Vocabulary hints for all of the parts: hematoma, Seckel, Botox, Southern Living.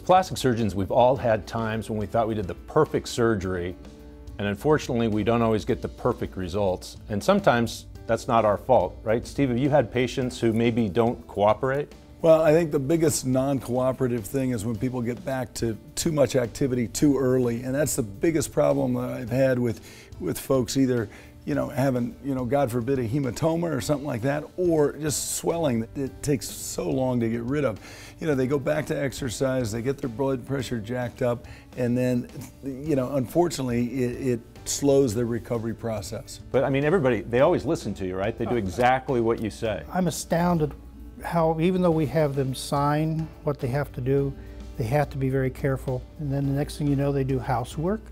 As plastic surgeons, we've all had times when we thought we did the perfect surgery, and unfortunately, we don't always get the perfect results. And sometimes that's not our fault, right? Steve, have you had patients who maybe don't cooperate? Well, I think the biggest non-cooperative thing is when people get back to too much activity too early, and that's the biggest problem that I've had with folks either, you know, having, you know, God forbid, a hematoma or something like that, or just swelling that it takes so long to get rid of. You know, they go back to exercise, they get their blood pressure jacked up, and then, you know, unfortunately, it slows the recovery process. But I mean, everybody, they always listen to you, right? They do exactly what you say. I'm astounded how, even though we have them sign what they have to do, they have to be very careful. And then the next thing you know, they do housework,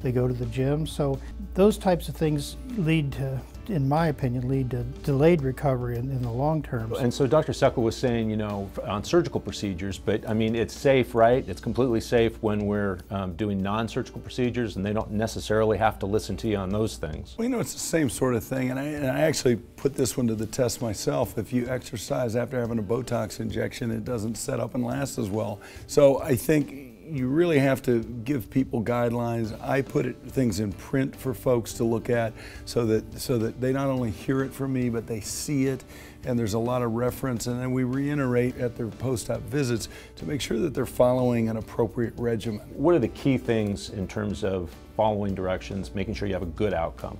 they go to the gym. So those types of things lead to, in my opinion, lead to delayed recovery in the long term. And so Dr. Seckel was saying, you know, on surgical procedures, but I mean, it's safe, right? It's completely safe when we're doing non-surgical procedures, and they don't necessarily have to listen to you on those things. Well, you know, it's the same sort of thing, and I actually put this one to the test myself. If you exercise after having a Botox injection, it doesn't set up and last as well. So I think you really have to give people guidelines. I put things in print for folks to look at so that they not only hear it from me, but they see it, and there's a lot of reference, and then we reiterate at their post-op visits to make sure that they're following an appropriate regimen. What are the key things in terms of following directions, making sure you have a good outcome?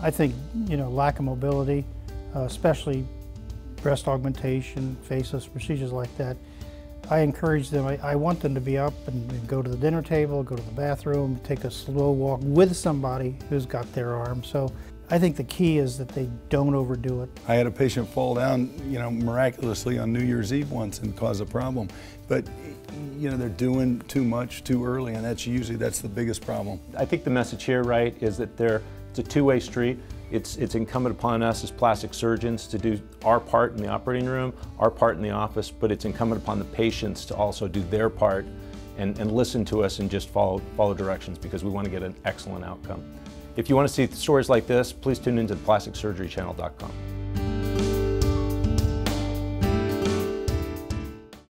I think, you know, lack of mobility, especially breast augmentation, faceless procedures like that. I encourage them, I want them to be up and go to the dinner table, go to the bathroom, take a slow walk with somebody who's got their arm. So I think the key is that they don't overdo it. I had a patient fall down, you know, miraculously on New Year's Eve once and cause a problem. But, you know, they're doing too much too early, and that's usually the biggest problem. I think the message here, right, is that it's a two-way street. It's incumbent upon us as plastic surgeons to do our part in the operating room, our part in the office, but it's incumbent upon the patients to also do their part and listen to us and just follow directions, because we want to get an excellent outcome. If you want to see stories like this, please tune into theplasticsurgerychannel.com.